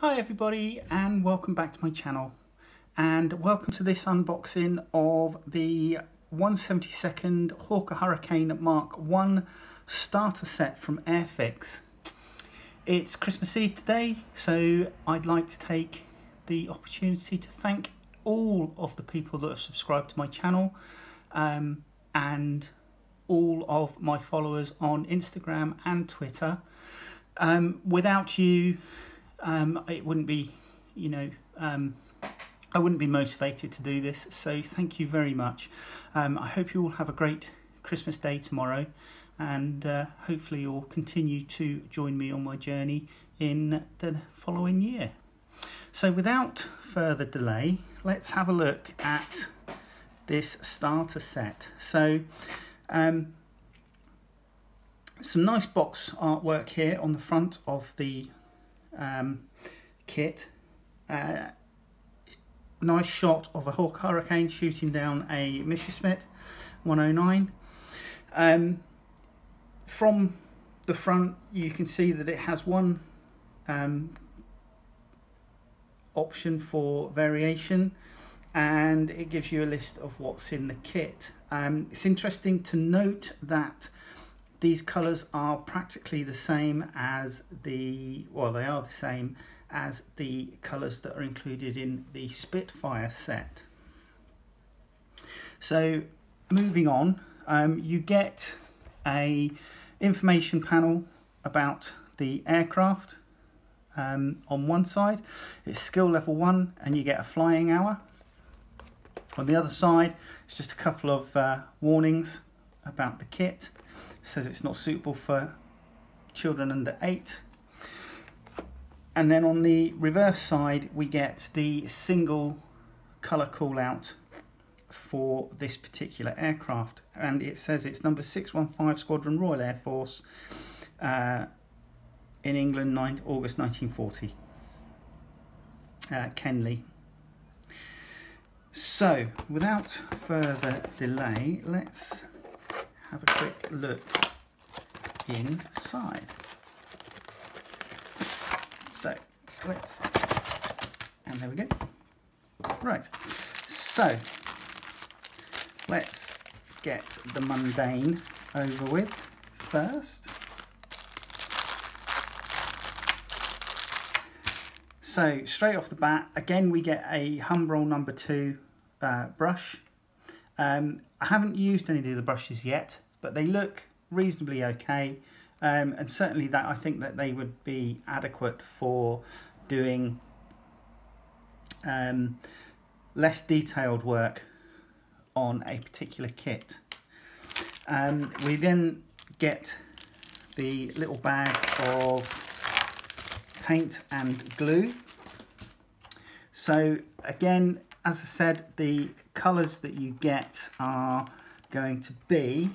Hi everybody, and welcome back to my channel, and welcome to this unboxing of the 1/72 Hawker Hurricane Mark 1 starter set from Airfix. It's Christmas Eve today, so I'd like to take the opportunity to thank all of the people that have subscribed to my channel and all of my followers on Instagram and Twitter. Without you, it wouldn't be, I wouldn't be motivated to do this, so thank you very much. I hope you all have a great Christmas day tomorrow, and hopefully you'll continue to join me on my journey in the following year. So without further delay, let's have a look at this starter set. So some nice box artwork here on the front of the kit. Nice shot of a Hawker Hurricane shooting down a Messerschmitt 109. From the front you can see that it has one option for variation, and it gives you a list of what's in the kit. It's interesting to note that these colours are practically the same as the, well, they are the same as the colours that are included in the Spitfire set. So moving on, you get a information panel about the aircraft on one side. It's skill level 1 and you get a flying hour. On the other side, it's just a couple of warnings about the kit. Says it's not suitable for children under 8. And then on the reverse side we get the single colour call out for this particular aircraft, and it says it's number 615 Squadron Royal Air Force in England, August 1940, Kenley. So without further delay, let's have a quick look inside. So let's, and there we go. Right, so let's get the mundane over with first. So straight off the bat, again we get a Humbrol number 2 brush. I haven't used any of the brushes yet, but they look reasonably okay, and certainly that I think that they would be adequate for doing less detailed work on a particular kit. We then get the little bag of paint and glue. So again, as I said, the colours that you get are going to be,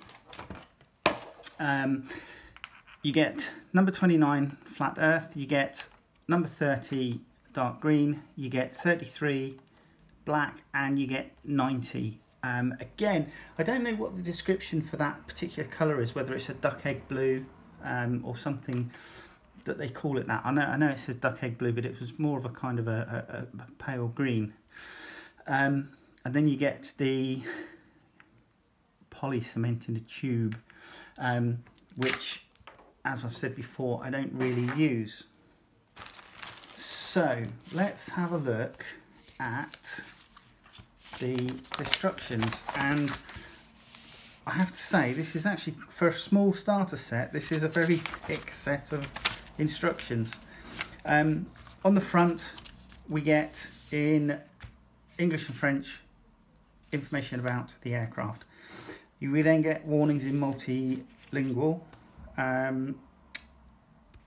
you get number 29 flat earth, you get number 30 dark green, you get 33 black, and you get 90. Again, I don't know what the description for that particular colour is, whether it's a duck egg blue or something that they call it that. I know it says duck egg blue, but it was more of a kind of a pale green. And then you get the poly cement in a tube, which, as I've said before, I don't really use. So let's have a look at the instructions, and I have to say, this is actually, for a small starter set, this is a very thick set of instructions. On the front we get, in English and French, information about the aircraft. You will then get warnings in multilingual,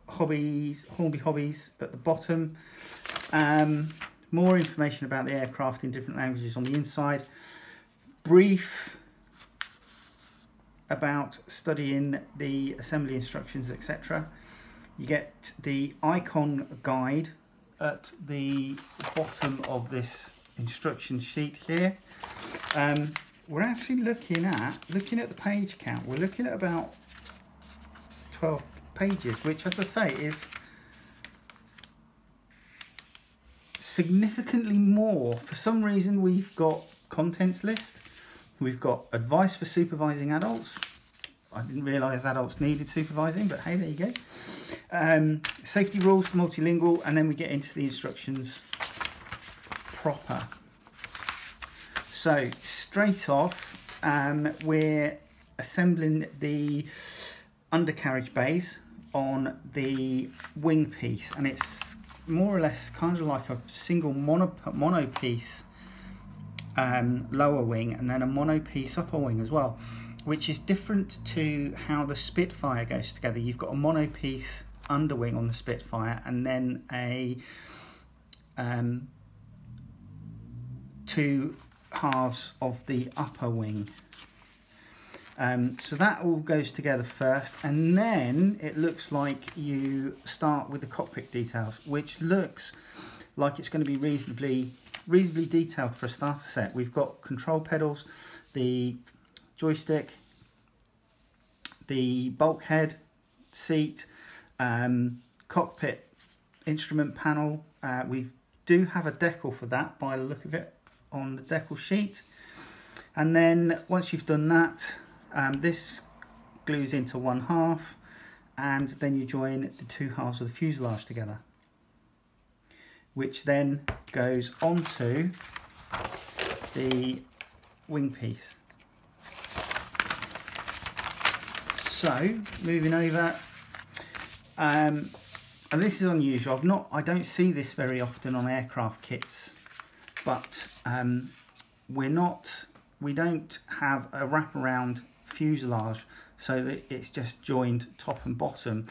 hobbies, Hornby hobbies at the bottom, more information about the aircraft in different languages on the inside, brief about studying the assembly instructions, etc. You get the icon guide at the bottom of this instruction sheet here. We're actually looking at the page count. We're looking at about 12 pages, which, as I say, is significantly more. For some reason, we've got contents list. We've got advice for supervising adults. I didn't realise adults needed supervising, but hey, there you go. Safety rules, multilingual, and then we get into the instructions proper. So straight off, we're assembling the undercarriage bays on the wing piece, and it's more or less kind of like a single mono piece lower wing, and then a mono piece upper wing as well, which is different to how the Spitfire goes together. You've got a mono piece underwing on the Spitfire, and then a two halves of the upper wing. So that all goes together first, and then it looks like you start with the cockpit details, which looks like it's going to be reasonably detailed for a starter set. We've got control pedals, the joystick, the bulkhead, seat, cockpit instrument panel. We do have a decal for that by the look of it on the decal sheet. And then once you've done that, this glues into one half, and then you join the two halves of the fuselage together, which then goes onto the wing piece. So moving over, and this is unusual. I don't see this very often on aircraft kits, but we don't have a wraparound fuselage so that it's just joined top and bottom.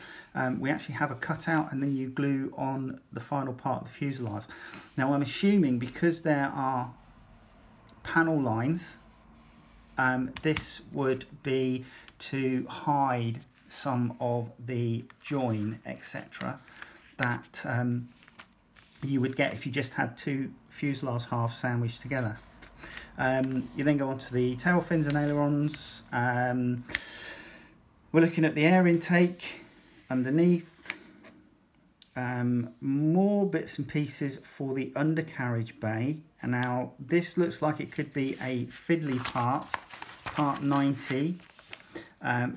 We actually have a cutout, and then you glue on the final part of the fuselage. Now I'm assuming because there are panel lines, this would be to hide some of the join, etc., that you would get if you just had two fuselage halves sandwiched together. You then go on to the tail fins and ailerons. We're looking at the air intake underneath. More bits and pieces for the undercarriage bay. And now this looks like it could be a fiddly part, part 90.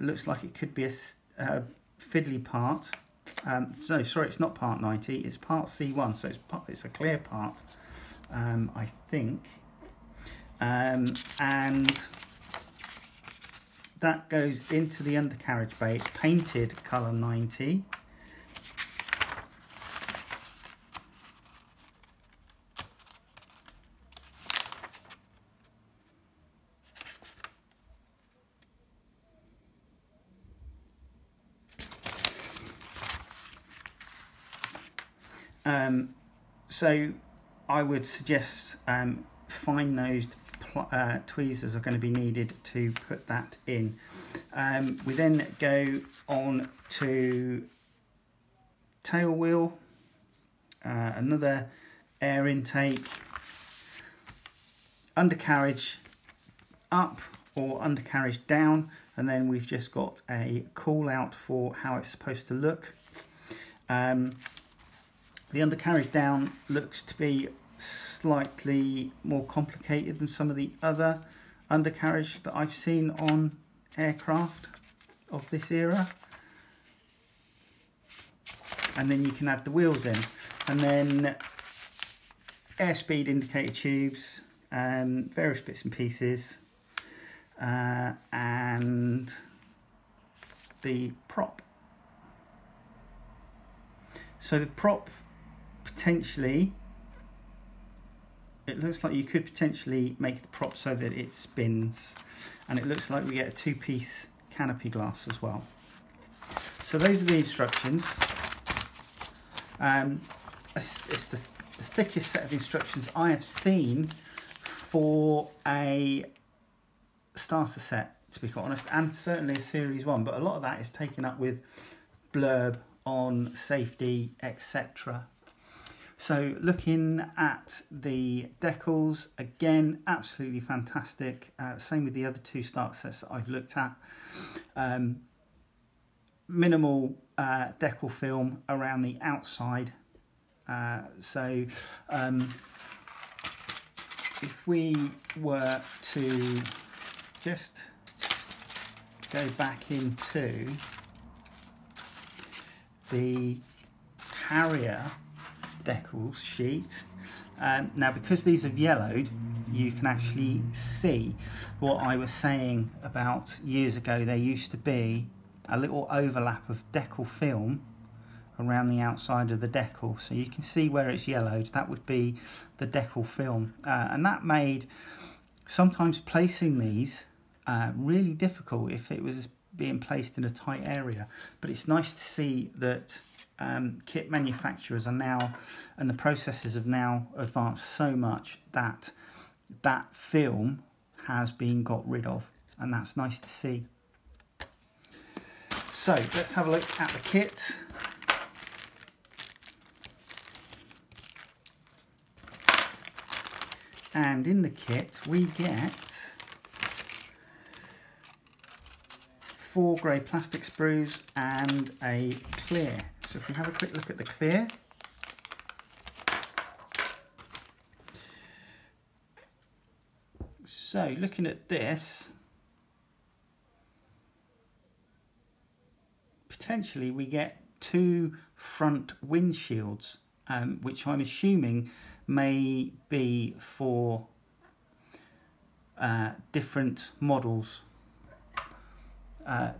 Looks like it could be a fiddly part. No, sorry, it's not part 90. It's part C1, so it's a clear part, I think. And that goes into the undercarriage bay. It's painted colour 90. So I would suggest fine-nosed tweezers are going to be needed to put that in. We then go on to tail wheel, another air intake, undercarriage up or undercarriage down, and then we've just got a call out for how it's supposed to look. The undercarriage down looks to be slightly more complicated than some of the other undercarriage that I've seen on aircraft of this era. And then you can add the wheels in. And then airspeed indicator tubes, various bits and pieces, and the prop. So the prop, potentially, it looks like you could potentially make the prop so that it spins, and it looks like we get a two-piece canopy glass as well. So those are the instructions. It's the thickest set of instructions I have seen for a starter set, to be quite honest, and certainly a series one, but a lot of that is taken up with blurb on safety, etc. So looking at the decals, again, absolutely fantastic. Same with the other two starter sets that I've looked at. Minimal decal film around the outside So if we were to just go back into the Harrier decals sheet, now because these have yellowed, you can actually see what I was saying about years ago. There used to be a little overlap of decal film around the outside of the decal, so you can see where it's yellowed. That would be the decal film, and that made sometimes placing these really difficult if it was being placed in a tight area. But it's nice to see that kit manufacturers are now, and the processes have now advanced so much that that film has been got rid of, and that's nice to see. So let's have a look at the kit. And in the kit we get 4 grey plastic sprues and a clear. So if we have a quick look at the clear, so looking at this, potentially we get 2 front windshields, which I'm assuming may be for different models,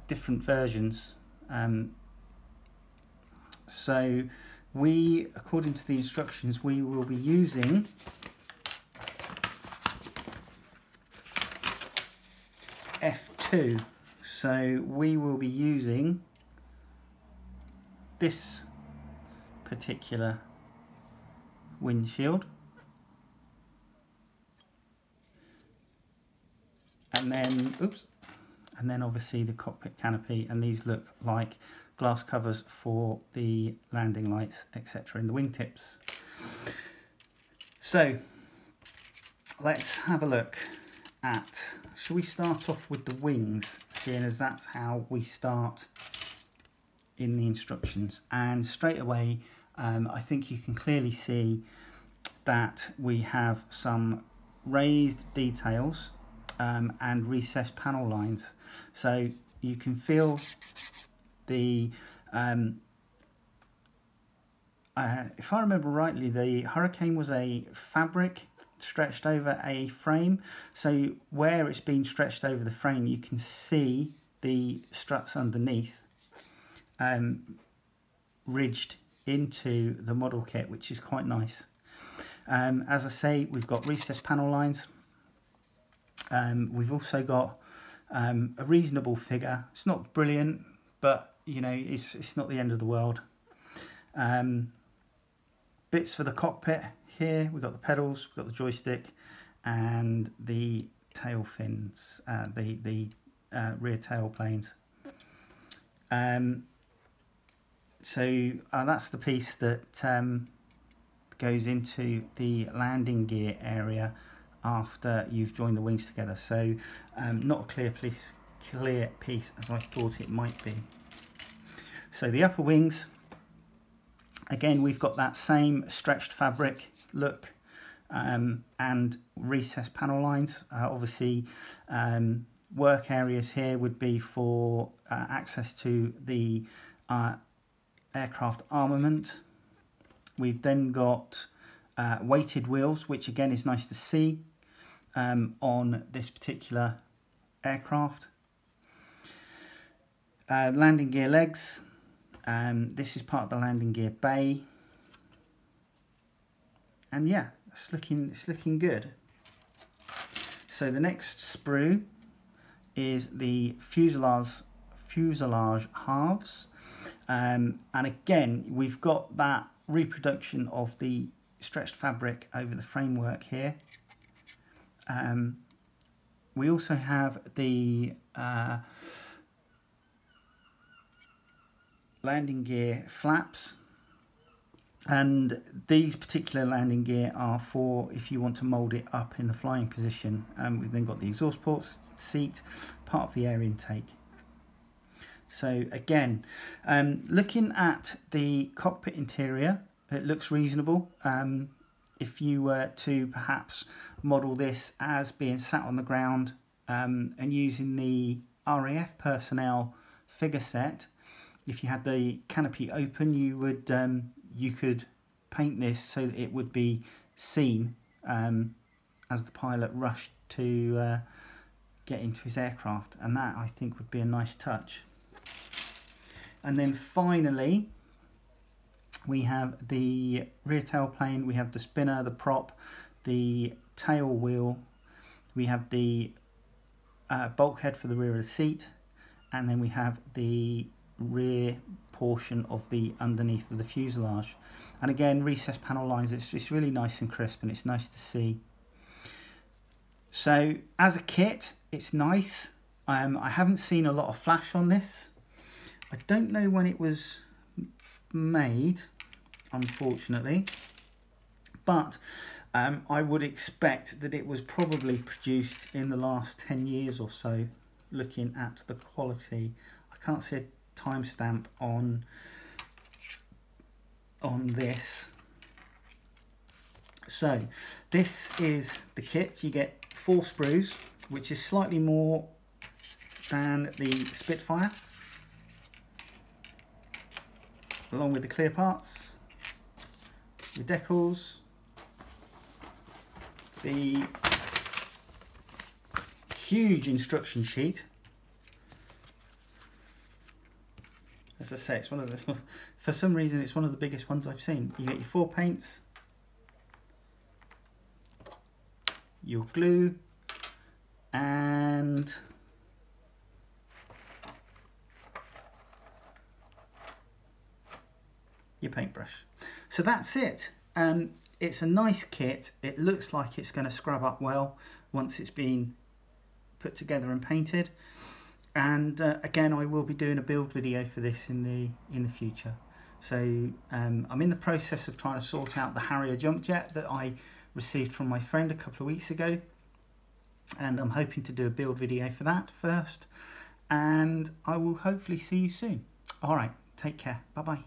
different versions. So we, according to the instructions, we will be using F2. So we will be using this particular windshield, and then obviously the cockpit canopy, and these look like glass covers for the landing lights, etc., in the wingtips. So let's have a look at, shall we start off with the wings, seeing as that's how we start in the instructions? And straight away I think you can clearly see that we have some raised details and recessed panel lines. So you can feel the, if I remember rightly, the Hurricane was a fabric stretched over a frame. So where it's been stretched over the frame, you can see the struts underneath ridged into the model kit, which is quite nice. As I say, we've got recessed panel lines. We've also got a reasonable figure. It's not brilliant, but you know, it's not the end of the world. Bits for the cockpit here. We've got the pedals, we've got the joystick, and the tail fins, the rear tail planes. So that's the piece that goes into the landing gear area after you've joined the wings together. So not a clear piece as I thought it might be. So the upper wings, again, we've got that same stretched fabric look and recessed panel lines. Obviously work areas here would be for access to the aircraft armament. We've then got weighted wheels, which again is nice to see on this particular aircraft. Landing gear legs. This is part of the landing gear bay, and yeah, it's looking good. So the next sprue is the fuselage halves. And again, we've got that reproduction of the stretched fabric over the framework here. We also have the landing gear flaps, and these particular landing gear are for if you want to mould it up in the flying position. We've then got the exhaust ports, seat, part of the air intake. So again, looking at the cockpit interior, it looks reasonable. If you were to perhaps model this as being sat on the ground and using the RAF personnel figure set, if you had the canopy open, you could paint this so that it would be seen as the pilot rushed to get into his aircraft, and that I think would be a nice touch. And then finally we have the rear tailplane, we have the spinner, the prop, the tail wheel, we have the bulkhead for the rear of the seat, and then we have the rear portion of the underneath of the fuselage, and again recessed panel lines. It's really nice and crisp, and it's nice to see. So as a kit it's nice. I haven't seen a lot of flash on this. I don't know when it was made, unfortunately, but I would expect that it was probably produced in the last 10 years or so, looking at the quality. I can't see a timestamp on this. So this is the kit. You get 4 sprues, which is slightly more than the Spitfire, along with the clear parts, the decals, the huge instruction sheet. As I say, it's one of the, for some reason, it's one of the biggest ones I've seen. You get your 4 paints, your glue, and your paintbrush. So that's it. It's a nice kit. It looks like it's going to scrub up well once it's been put together and painted. And again, I will be doing a build video for this in the future. So I'm in the process of trying to sort out the Harrier jump jet that I received from my friend a couple of weeks ago, and I'm hoping to do a build video for that first, and I will hopefully see you soon. All right, take care. Bye bye.